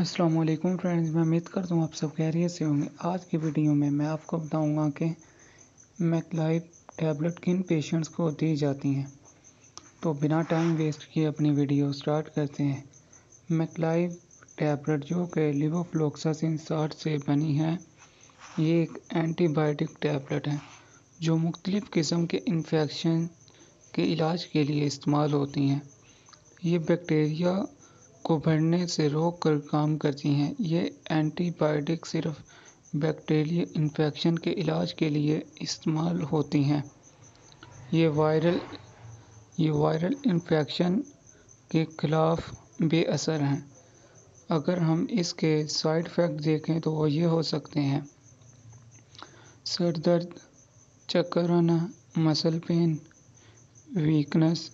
अस्सलामुअलैकुम फ्रेंड्स, मैं उम्मीद करता हूँ आप सब खैरियत से होंगे। आज की वीडियो में मैं आपको बताऊँगा कि मैकलाइव टैबलेट किन पेशेंट्स को दी जाती हैं। तो बिना टाइम वेस्ट किए अपनी वीडियो स्टार्ट करते हैं। मैकलाइव टैबलेट जो कि लेवोफ्लॉक्सासिन 60 से बनी है, ये एक एंटीबायोटिक टैबलेट है जो मुख्तलिफ़ किस्म के इन्फेक्शन के इलाज के लिए इस्तेमाल होती हैं। ये बैक्टीरिया को बढ़ने से रोक कर काम करती हैं। ये एंटीबायोटिक सिर्फ बैक्टीरिया इन्फेक्शन के इलाज के लिए इस्तेमाल होती हैं। ये वायरल इन्फेक्शन के खिलाफ बेअसर हैं। अगर हम इसके साइड इफ़ेक्ट देखें तो वो ये हो सकते हैं: सर दर्द, चक्कर आना, muscle pain, weakness,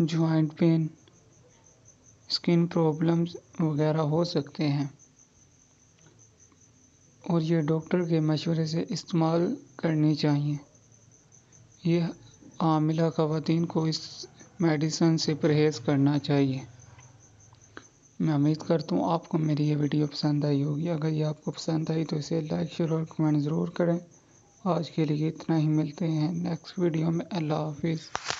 joint pain, skin problems वगैरह हो सकते हैं। और ये डॉक्टर के मशवरे से इस्तेमाल करनी चाहिए। ये आमिला ख़वातीन को इस मेडिसिन से परहेज़ करना चाहिए। मैं उम्मीद करता हूँ आपको मेरी ये वीडियो पसंद आई होगी। अगर ये आपको पसंद आई तो इसे लाइक, शेयर और कमेंट ज़रूर करें। आज के लिए इतना ही, मिलते हैं नेक्स्ट वीडियो में। अल्लाह हाफिज़।